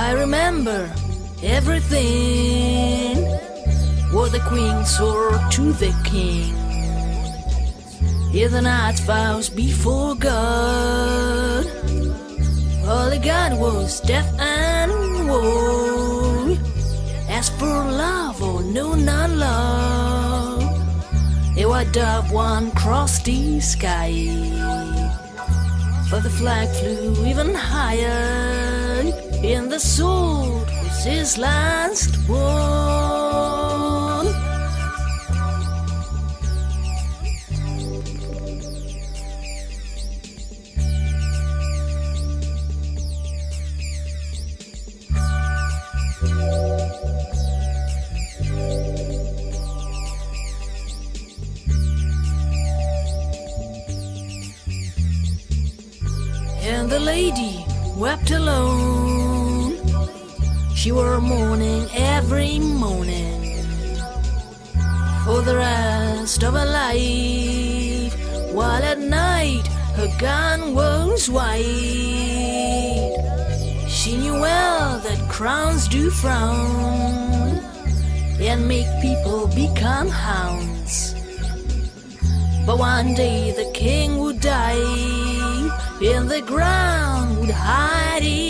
I remember everything. Was the queen's or to the king? Here the knight vows before God. All he got was death and woe. As for love, oh no, not love, it was dove one crossed the sky. But the flag flew even higher, and the sword was his last one. And the lady wept alone. She wore mourning every morning for the rest of her life, while at night her gown was white. She knew well that crowns do frown and make people become hounds. But one day the king would die, in the ground would hide it.